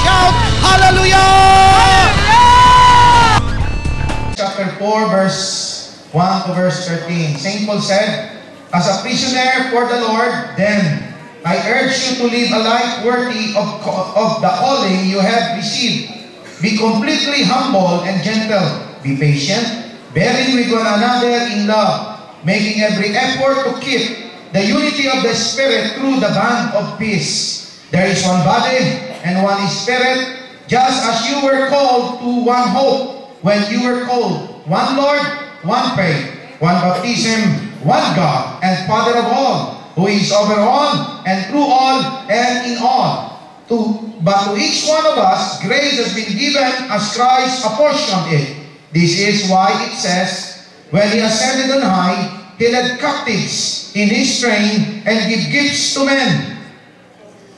shout hallelujah! Chapter 4 verse 1 to verse 13. St. Paul said, as a prisoner for the Lord, then I urge you to live a life worthy of the calling you have received. Be completely humble and gentle. Be patient, bearing with one another in love, making every effort to keep the unity of the Spirit through the bond of peace. There is one body and one Spirit, just as you were called to one hope when you were called, one Lord, one faith, one baptism, one God and Father of all, who is over all and through all and in all. But to each one of us, grace has been given as Christ apportioned it. This is why it says, when he ascended on high, he led captives in his train and gave gifts to men.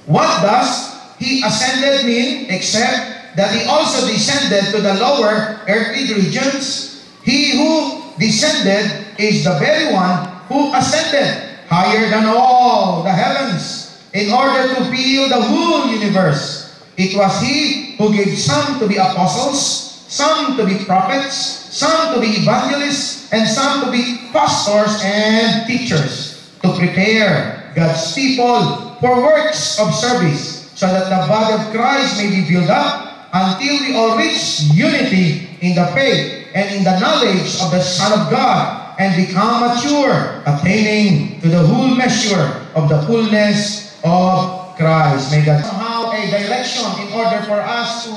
What does he ascended mean except that he also descended to the lower earthly regions? He who descended is the very one who ascended higher than all the heavens in order to fill the whole universe. It was he who gave some to be apostles, some to be prophets, some to be evangelists, and some to be pastors and teachers to prepare God's people for works of service so that the body of Christ may be built up until we all reach unity in the faith and in the knowledge of the Son of God, and become mature, attaining to the whole measure of the fullness of Christ. May God somehow a direction in order for us to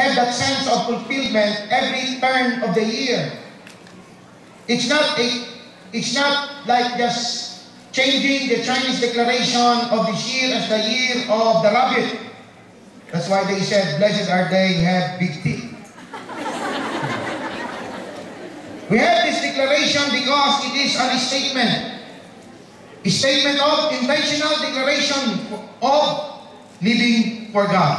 have that sense of fulfillment every turn of the year. It's not like just changing the Chinese declaration of this year as the year of the rabbit. That's why they said, blessed are they who have big teeth. We have this declaration because it is a statement. A statement of intentional declaration of living for God.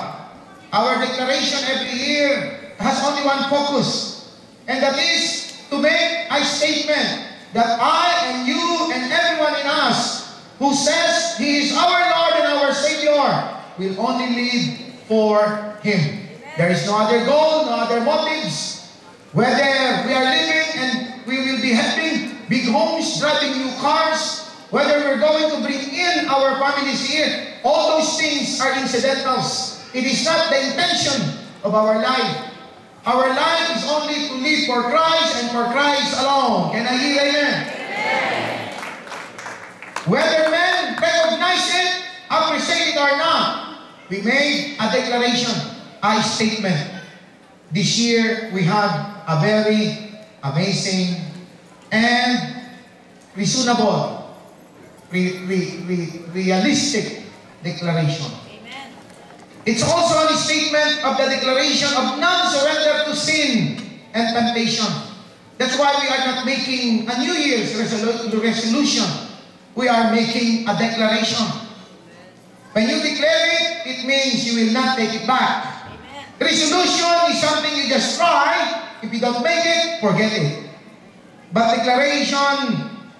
Our declaration every year has only one focus, and that is to make a statement that I and you and everyone in us who says He is our Lord and our Savior will only live for Him. There is no other goal, no other motives. Whether we are living and we will be having big homes, driving new cars, whether we're going to bring in our families here, all those things are incidentals. It is not the intention of our life. Our life is only to live for Christ and for Christ alone. Can I hear amen? Amen. Whether men recognize it, appreciate it or not, we made a declaration, a statement. This year, we have a very amazing and reasonable, realistic declaration. Amen. It's also a statement of the declaration of non-surrender to sin and temptation. That's why we are not making a New Year's resolution. We are making a declaration. When you declare it, it means you will not take it back. Resolution is something you just try. If you don't make it, forget it. But declaration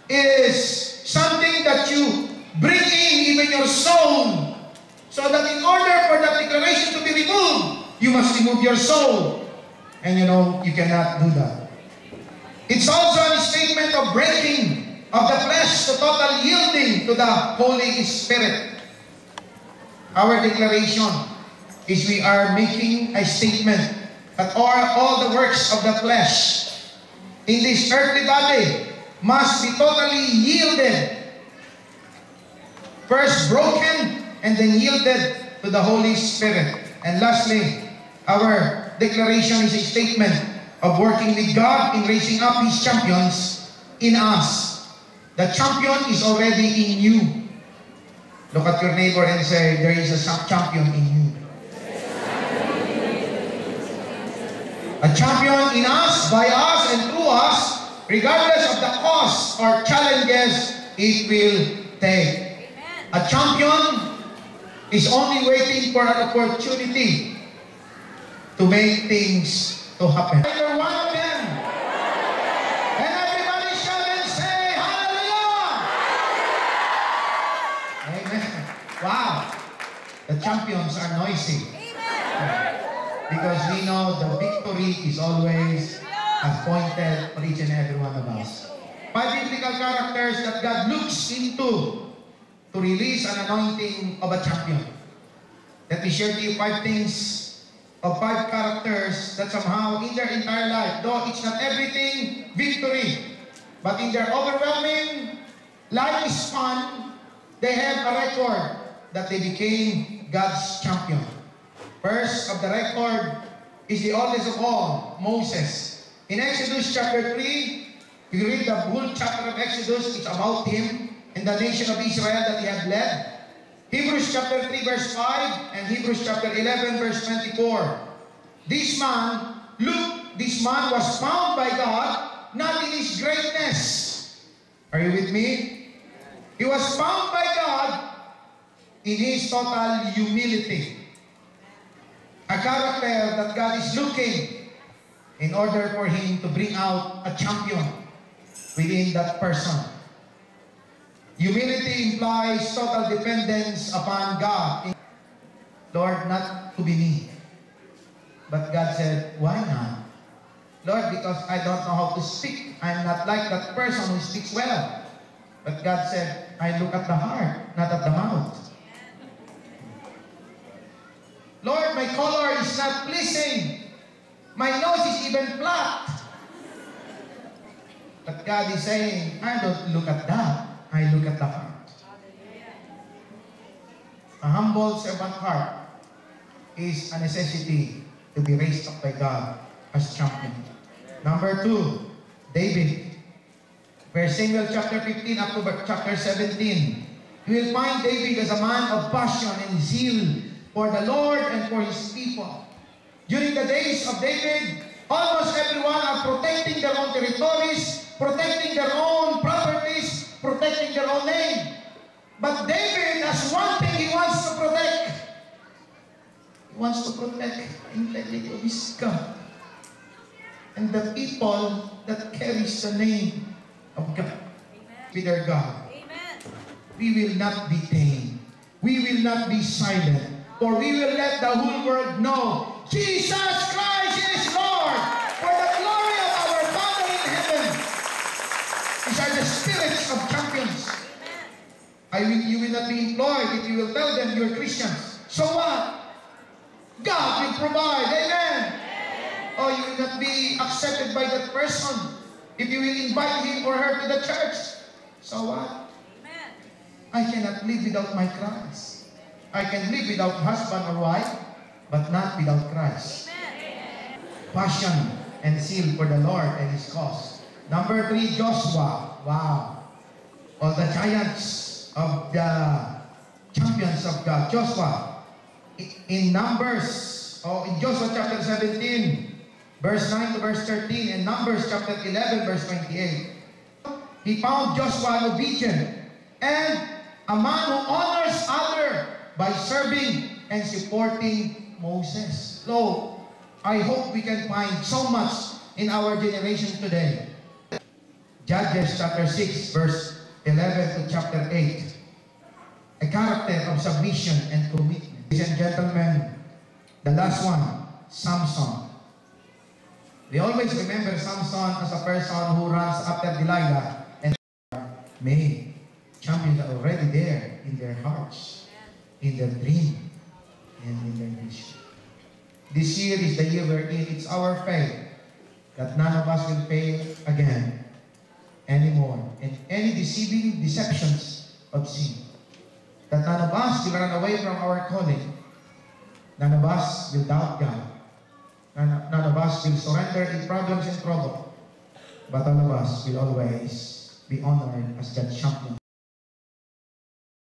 is something that you bring in even your soul. So that in order for that declaration to be removed, you must remove your soul. And you know, you cannot do that. It's also a statement of breaking of the flesh to total yielding to the Holy Spirit. Our declaration is we are making a statement that all the works of the flesh in this earthly body must be totally yielded. First broken and then yielded to the Holy Spirit. And lastly, our declaration is a statement of working with God in raising up His champions in us. The champion is already in you. Look at your neighbor and say, there is a champion in you. A champion in us, by us, and through us, regardless of the costs or challenges it will take. Amen. A champion is only waiting for an opportunity to make things to happen. You're one of them. And everybody shout and say, hallelujah! Amen. Wow. The champions are noisy. Because we know the victory is always appointed for each and every one of us. Five biblical characters that God looks into to release an anointing of a champion. Let me share to you five things of five characters that somehow in their entire life, though it's not everything victory, but in their overwhelming lifespan, they have a record that they became God's champion. First of the record is the oldest of all, Moses. In Exodus chapter 3, you read the whole chapter of Exodus, it's about him and the nation of Israel that he had led. Hebrews chapter 3 verse 5 and Hebrews chapter 11 verse 24. This man was found by God, not in his greatness. Are you with me? He was found by God in his total humility. A character that God is looking in order for him to bring out a champion within that person. Humility implies total dependence upon God. Lord, not to be me. But God said, why not? Lord, because I don't know how to speak. I'm not like that person who speaks well. But God said, I look at the heart, not at the mouth. Lord, my color is not pleasing. My nose is even flat. But God is saying, I don't look at that, I look at the heart. A humble servant heart is a necessity to be raised up by God as champion. Number two, David. Verse Samuel chapter 15 up to chapter 17. You will find David as a man of passion and zeal for the Lord and for his people. During the days of David, almost everyone are protecting their own territories, protecting their own properties, protecting their own name. But David has one thing he wants to protect. He wants to protect the integrity of his God and the people that carries the name of God. Amen. With their God. Amen. We will not be tamed. We will not be silent. For we will let the whole world know Jesus Christ is Lord, for the glory of our Father in heaven. These are the spirits of champions. You will not be employed if you will tell them you're Christians. So what? God will provide. Amen. Or you will not be accepted by that person if you will invite him or her to the church. So what? Amen. I cannot live without my Christ. I can live without husband or wife, but not without Christ. Amen. Passion and zeal for the Lord and His cause. Number three, Joshua. Wow. All the giants of the champions of God. Joshua. In Numbers, or in Joshua chapter 17, verse 9 to verse 13, and Numbers chapter 11, verse 28. He found Joshua obedient and a man who honors others by serving and supporting Moses. Lord, I hope we can find so much in our generation today. Judges chapter 6 verse 11 to chapter 8. A character of submission and commitment. Ladies and gentlemen, the last one, Samson. We always remember Samson as a person who runs after Delilah and many champions are already there in their hearts, in their dream, and in their vision. This year is the year wherein it's our faith that none of us will fail again anymore, and any deceptions of sin. That none of us will run away from our calling. None of us will doubt God. None of us will surrender in problems and trouble. But all of us will always be honored as that champion.